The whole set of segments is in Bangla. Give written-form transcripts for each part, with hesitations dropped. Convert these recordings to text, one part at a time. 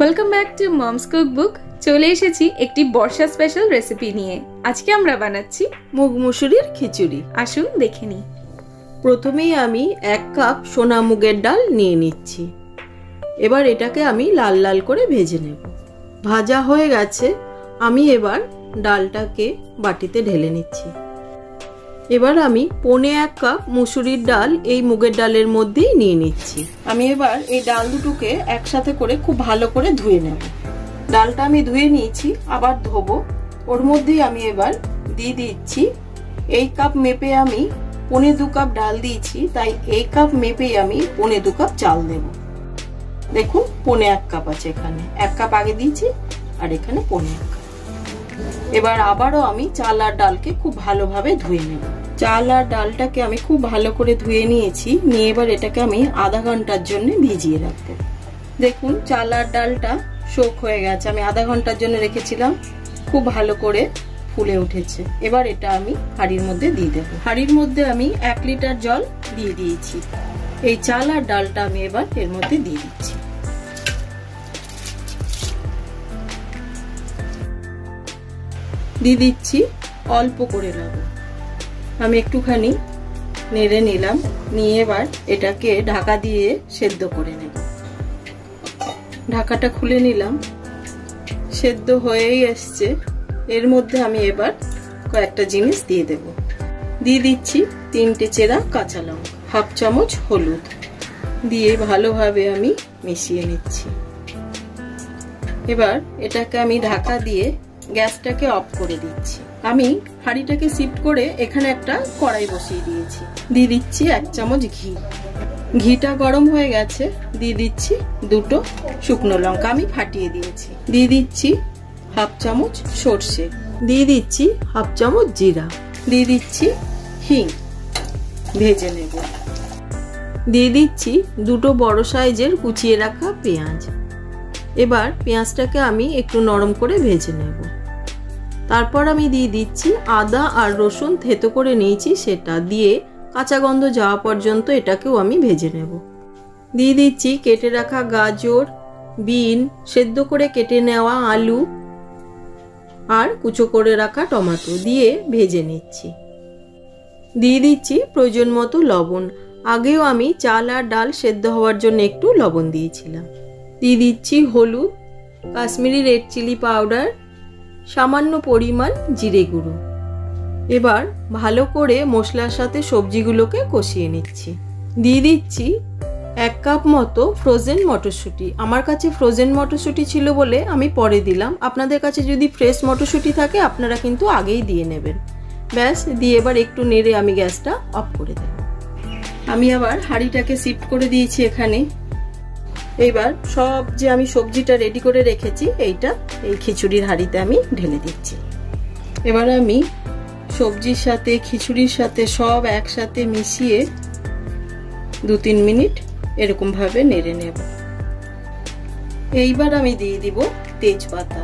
Welcome back to mom's cook book. चले एसेছি একটি বর্ষা স্পেশাল রেসিপি নিয়ে। আজকে আমরা বানাচ্ছি মুগ মসুরির খিচুড়ি। আসুন দেখে নিই। প্রথমেই আমি 1 কাপ সোনা মুগের ডাল নিয়ে নিচ্ছি। এবার এটাকে আমি লাল লাল করে ভেজে নেব। ভাজা হয়ে গেছে, আমি এবার ডালটাকে বাটিতে ঢেলে নিচ্ছি। এবার আমি 1.5 কাপ মুসুরির ডাল এই মুগের ডালের মধ্যেই নিয়ে নিচ্ছি। আমি এবার এই ডাল দুটোকে একসাথে করে খুব ভালো করে ধুয়ে নেব। ডালটা আমি ধুয়ে নিয়েছি, আবার ধোবো। ওর মধ্যেই আমি এবার দিয়ে দিচ্ছি এই কাপ মেপে আমি 1.25 কাপ ডাল দিয়েছি, তাই এই কাপ মেপেই আমি 1.25 কাপ চাল দেব। দেখুন 1.5 কাপ আছে এখানে, 1 কাপ আগে দিয়েছি আর এখানে 1.5 কাপ। এবার আবারও আমি চাল আর ডালকে খুব ভালোভাবে ধুয়ে নেব। চাল আর ডালটাকে আমি খুব ভালো করে ধুয়ে নিয়েছি, নিয়ে এবার এটাকে আমি আধা ঘন্টার জন্য ভিজিয়ে রাখবো। দেখুন চাল আর ডালটা শোক হয়ে গেছে, আমি আধা ঘন্টার জন্য রেখেছিলাম, খুব ভালো করে ফুলে উঠেছে। এবার এটা আমি হাঁড়ির মধ্যে দিয়ে দেবো। হাঁড়ির মধ্যে আমি 1 লিটার জল দিয়ে দিয়েছি। এই চাল আর ডালটা আমি এবার এর মধ্যে দিয়ে দিচ্ছি। দিয়ে দিচ্ছি অল্প করে লবণ, আমি একটুখানি নেড়ে নিলাম। নিয়ে এবার এটাকে ঢাকা দিয়ে সেদ্ধ করে নেব। ঢাকাটা খুলে নিলাম, সেদ্ধ হয়েই আসছে। এর মধ্যে আমি এবার কয়েকটা জিনিস দিয়ে দেব। দিয়ে দিচ্ছি 3টে চেরা কাঁচা লঙ্কা, 1/2 চামচ হলুদ দিয়ে ভালোভাবে আমি মিশিয়ে নিচ্ছি। এবার এটাকে আমি ঢাকা দিয়ে গ্যাসটাকে অফ করে দিচ্ছি। আমি হাঁড়িটাকে শিফট করে এখানে একটা কড়াই বসিয়ে দিয়েছি। দিয়ে দিচ্ছি 1 চামচ ঘি। ঘিটা গরম হয়ে গেছে। দিয়ে দিচ্ছি 2 শুকনো লঙ্কা, আমি ফাটিয়ে দিয়েছি। দিয়ে দিচ্ছি 1/2 চামচ সরষে। দিয়ে দিচ্ছি 1/2 চামচ জিরা। দিয়ে দিচ্ছি হিং, ভেজে নেব। দিয়ে দিচ্ছি 2 বড় সাইজের কুচিয়ে রাখা পেঁয়াজ। এবার পেঁয়াজটাকে আমি একটু নরম করে ভেজে নেব। তারপর আমি দিয়ে দিচ্ছি আদা আর রসুন থেতো করে নিয়েছি, সেটা দিয়ে কাঁচা গন্ধ যাওয়া পর্যন্ত এটাকেও আমি ভেজে নেব। দিয়ে দিচ্ছি কেটে রাখা গাজর, বিন, সেদ্ধ করে কেটে নেওয়া আলু আর কুচো করে রাখা টমেটো দিয়ে ভেজে নিচ্ছি। দিয়ে দিচ্ছি প্রয়োজন মতো লবণ। আগেও আমি চাল আর ডাল সেদ্ধ হওয়ার জন্য একটু লবণ দিয়েছিলাম। দিয়ে দিচ্ছি হলুদ, কাশ্মীরি রেড চিলি পাউডার, সামান্য পরিমাণ জিরে গুঁড়ো। এবার ভালো করে মশলার সাথে সবজিগুলোকে কষিয়ে নিচ্ছি। দিয়ে দিচ্ছি 1 কাপ মতো ফ্রোজেন মটরশুঁটি। আমার কাছে ফ্রোজেন মটরশুঁটি ছিল বলে আমি পরে দিলাম, আপনাদের কাছে যদি ফ্রেশ মটরশুঁটি থাকে আপনারা কিন্তু আগেই দিয়ে নেবেন। ব্যাস দিয়ে এবার একটু নেড়ে আমি গ্যাসটা অফ করে দেব। আমি আবার হাঁড়িটাকে শিফট করে দিয়েছি এখানে। এবার সব যে আমি সবজিটা রেডি করে রেখেছি এইটা এই খিচুড়ির হাঁড়িতে আমি ঢেলে দিচ্ছি। এবার আমি সবজির সাথে খিচুড়ির সাথে সব একসাথে মিশিয়ে 2-3 মিনিট এরকমভাবে নেড়ে নেব। এইবার আমি দিয়ে দিব তেজপাতা।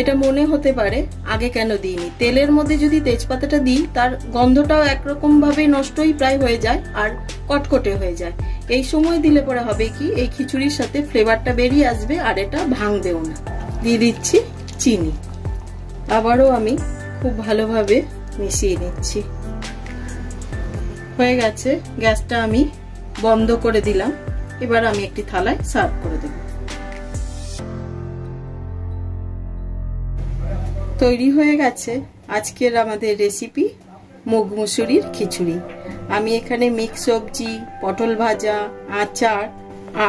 এটা মনে হতে পারে আগে কেন দিইনি, তেলের মধ্যে যদি তেজপাতাটা দিই তার গন্ধটাও একরকমভাবে নষ্টই প্রায় হয়ে যায় আর কটকটে হয়ে যায়। এই সময় দিলে পরে হবে কি এই খিচুড়ির সাথে ফ্লেভারটা বেরিয়ে আসবে আর এটা ভাঙবেও না। দিয়ে দিচ্ছি চিনি। আবারও আমি খুব ভালোভাবে মিশিয়ে নিচ্ছি। হয়ে গেছে, গ্যাসটা আমি বন্ধ করে দিলাম। এবার আমি একটি থালায় সার্ভ করে দেব। তৈরি হয়ে গেছে আজকের আমাদের রেসিপি মুগ মুসুরির খিচুড়ি। আমি এখানে মিক্স সবজি, পটল ভাজা, আচার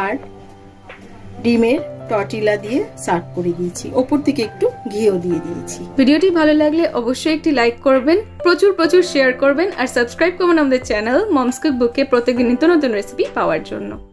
আর ডিমের টর্টিলা দিয়ে সার্ভ করে দিয়েছি। ওপর থেকে একটু ঘিও দিয়ে দিয়েছি। ভিডিওটি ভালো লাগলে অবশ্যই একটি লাইক করবেন, প্রচুর প্রচুর শেয়ার করবেন আর সাবস্ক্রাইব করবেন আমাদের চ্যানেল মমস কুকবুক প্রত্যেকদিন নিত্য নতুন রেসিপি পাওয়ার জন্য।